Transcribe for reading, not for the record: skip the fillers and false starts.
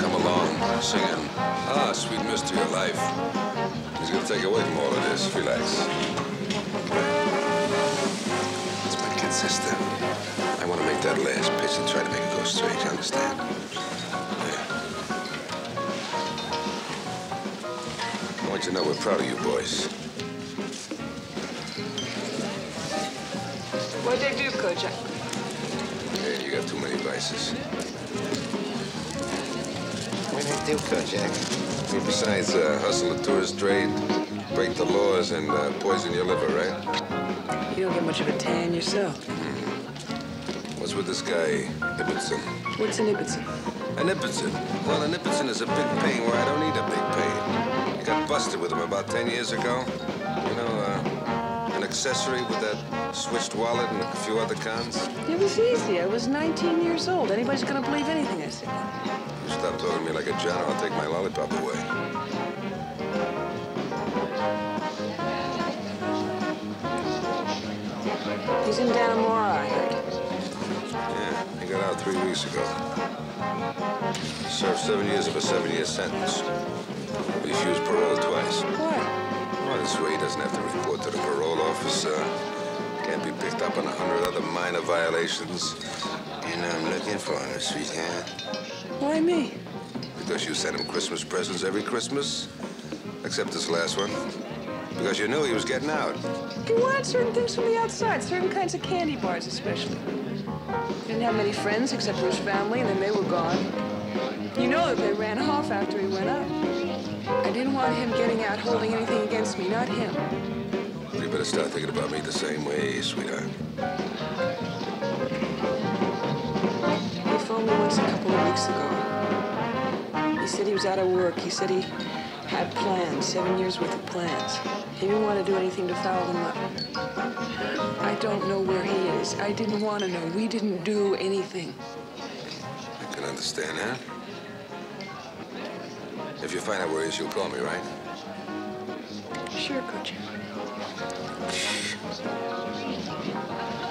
gonna come along singing, "Ah, Sweet Mystery of Life." He's gonna take away from all of this. Relax. It's my kid sister. I wanna make that last pitch and try to make it go straight, you understand? Yeah. I want you to know we're proud of you boys. What'd they do, Kojak? Yeah, you got too many vices. What did I do, Kojak? Well, besides hustle the tourist trade, break the laws, and poison your liver, right? You don't get much of a tan yourself. Mm. What's with this guy, Ibbotson? What's an Ibbotson? An Ibbotson? Well, an Ibbotson is a big pain where I don't need a big pain. I got busted with him about 10 years ago. You know, an accessory with that switched wallet and a few other cons. It was easy. I was 19 years old. Anybody's gonna believe anything I said. You stop talking to me like a John, I'll take my lollipop away. He's in Dannemora, I heard. Yeah, he got out 3 weeks ago. Served 7 years of a 7-year sentence. He refused parole twice. Why? Well, this way he doesn't have to report to the parole officer. Can't be picked up on 100 other minor violations. And I'm looking for her, sweetheart. Why me? Because you sent him Christmas presents every Christmas, except this last one. Because you knew he was getting out. He wanted certain things from the outside, certain kinds of candy bars especially. He didn't have many friends except for his family, and then they were gone. You know that they ran off after he went up. I didn't want him getting out holding anything against me, not him. You better start thinking about me the same way, sweetheart. He phoned me once a couple of weeks ago. He said he was out of work. He said he had plans, 7 years worth of plans. He didn't want to do anything to foul them up. I don't know where he is. I didn't want to know. We didn't do anything. I can understand that. Huh? If you find out where he is, you'll call me, right? Sure, Kojak. Shh.